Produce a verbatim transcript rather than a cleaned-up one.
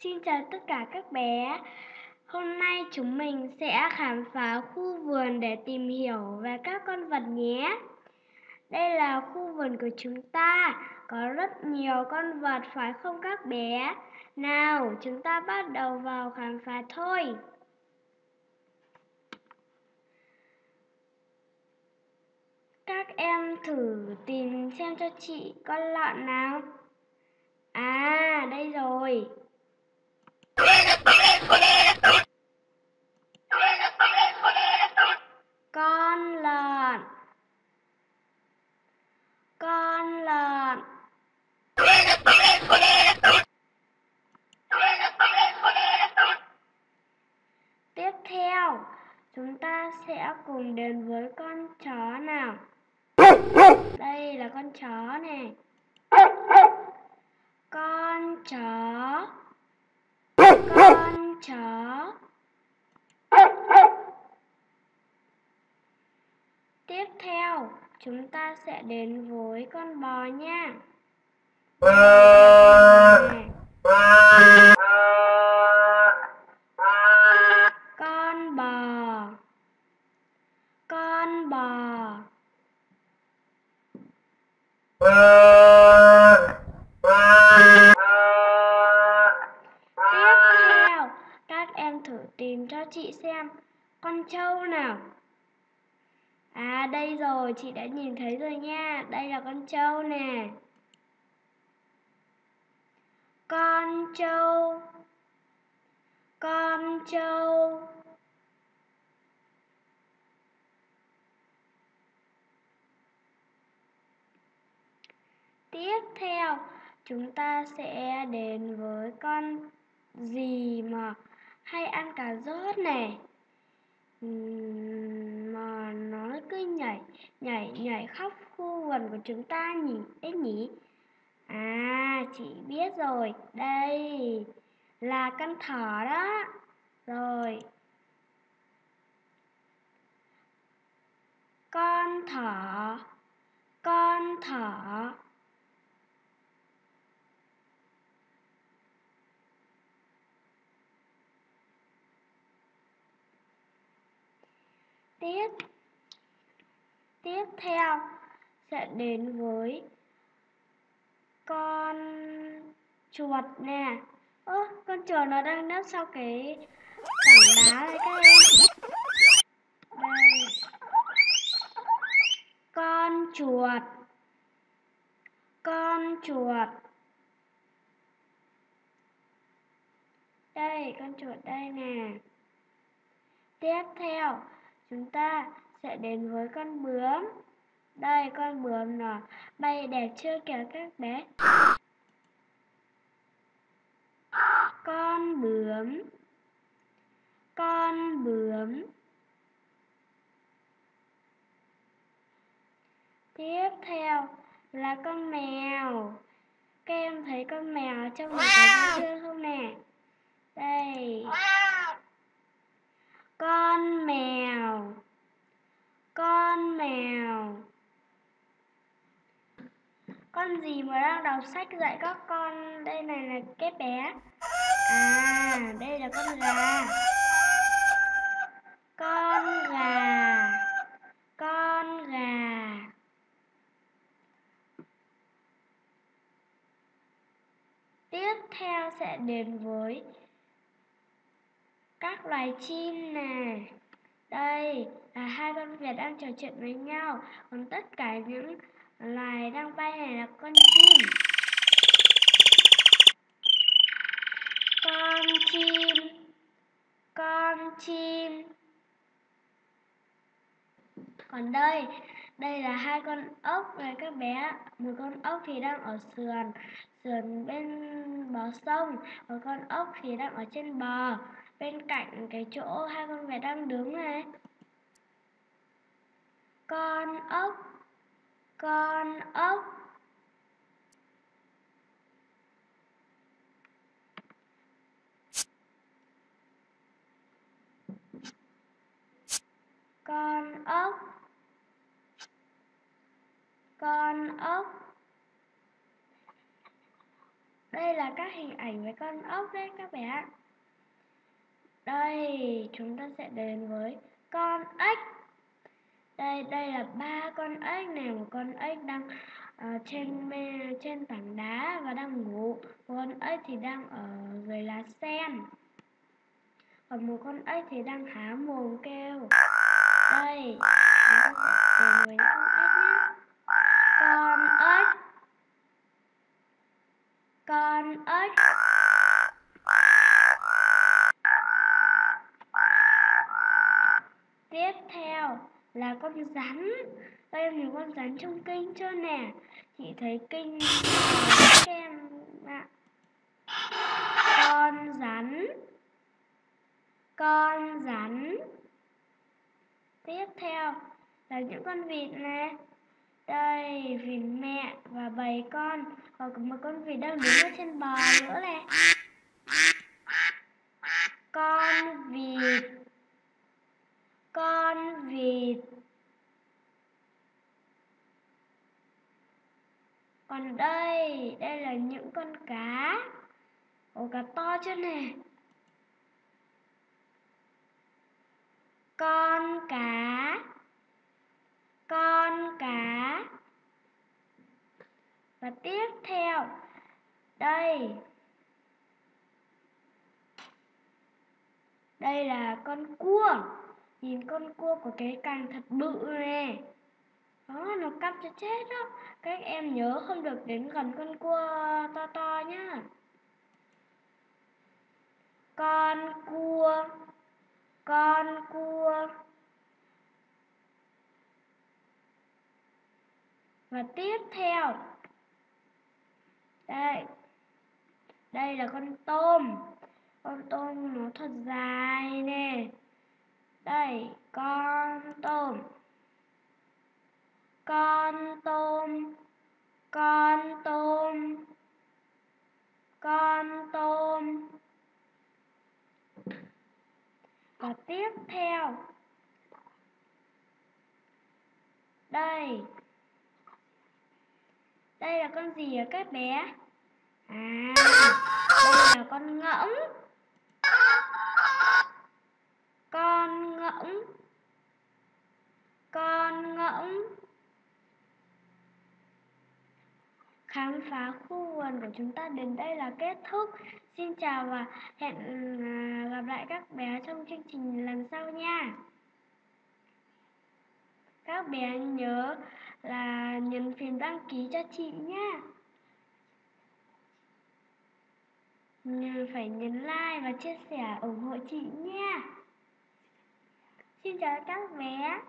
Xin chào tất cả các bé. Hôm nay chúng mình sẽ khám phá khu vườn để tìm hiểu về các con vật nhé. Đây là khu vườn của chúng ta, có rất nhiều con vật phải không các bé? Nào, chúng ta bắt đầu vào khám phá thôi. Các em thử tìm xem cho chị con lợn nào. À, đây rồi. Con lợn. Con lợn. Tiếp theo, chúng ta sẽ cùng đến với con chó nào. Đây là con chó này. Con chó. Con chó. Tiếp theo, chúng ta sẽ đến với con bò nha. Con bò. Con bò. Tiếp theo, các em thử tìm cho chị xem con trâu nào. À, đây rồi, chị đã nhìn thấy rồi nha. Đây là con trâu nè. Con trâu. Con trâu. Tiếp theo, chúng ta sẽ đến với con gì mà hay ăn cà rốt này. Mà nó cứ nhảy nhảy nhảy khắp khu vườn của chúng ta nhỉ đấy nhỉ? À, chị biết rồi, đây là con thỏ đó. Rồi, con thỏ. Con thỏ. Tiếp tiếp theo sẽ đến với con chuột nè. Ơ, con chuột nó đang nấp sau cái tảng đá này các em. Đây. Con chuột. Con chuột. Đây, con chuột đây nè. Tiếp theo, chúng ta sẽ đến với con bướm. Đây, con bướm nó bay đẹp chưa kìa các bé. Con bướm. Con bướm. Tiếp theo là con mèo. Các em thấy con mèo trong này có chưa không nè? Đây. Con mèo. Con mèo. Con gì mà đang đọc sách dạy các con? Đây này là cái bé. À, đây là con gà. Con gà. Con gà. Tiếp theo sẽ đến với các loài chim nè. Đây là hai con vẹt đang trò chuyện với nhau. Còn tất cả những loài đang bay này là con chim. Con chim. Con chim. Còn đây, đây là hai con ốc này các bé. Một con ốc thì đang ở sườn, sườn bên bờ sông. Một con ốc thì đang ở trên bờ, bên cạnh cái chỗ hai con vẹt đang đứng này. Con ốc. Con ốc. Con ốc. Con ốc. Đây là các hình ảnh với con ốc đấy các bé. Đây, chúng ta sẽ đến với con ếch. Đây, đây là ba con ếch này, một con ếch đang uh, trên trên tảng đá và đang ngủ. Một con ếch thì đang ở dưới lá sen. Còn một con ếch thì đang há mồm kêu. Đây, chúng ta sẽ đến với con ếch nhé. Con ếch. Con ếch. Tiếp theo là con rắn. Đây em thấy con rắn trong kênh chưa nè? Chị thấy kênh em ạ. Con rắn. Con rắn. Tiếp theo là những con vịt nè. Đây, vịt mẹ và bầy con. Còn một con vịt đang đứng ở trên bò nữa nè. Con vịt. Con vịt. Còn đây, đây là những con cá. Ồ, cá to chưa nè. Con cá. Con cá. Và tiếp theo đây, đây là con cua. Nhìn con cua của cái càng thật bự nè. Đó, nó cắp cho chết đó. Các em nhớ không được đến gần con cua to to nhá. Con cua. Con cua. Và tiếp theo đây, đây là con tôm. Con tôm nó thật dài nè. Đây, con tôm. Con tôm. Con tôm. Con tôm. Và tiếp theo đây, đây là con gì hả các bé? À, đây là con ngỗng. Con ngỗng. Con ngỗng. Khám phá khu vườn của chúng ta đến đây là kết thúc. Xin chào và hẹn gặp lại các bé trong chương trình lần sau nha. Các bé nhớ là nhấn phím đăng ký cho chị nha. Nhớ phải nhấn like và chia sẻ ủng hộ chị nha. Xin chào các bé.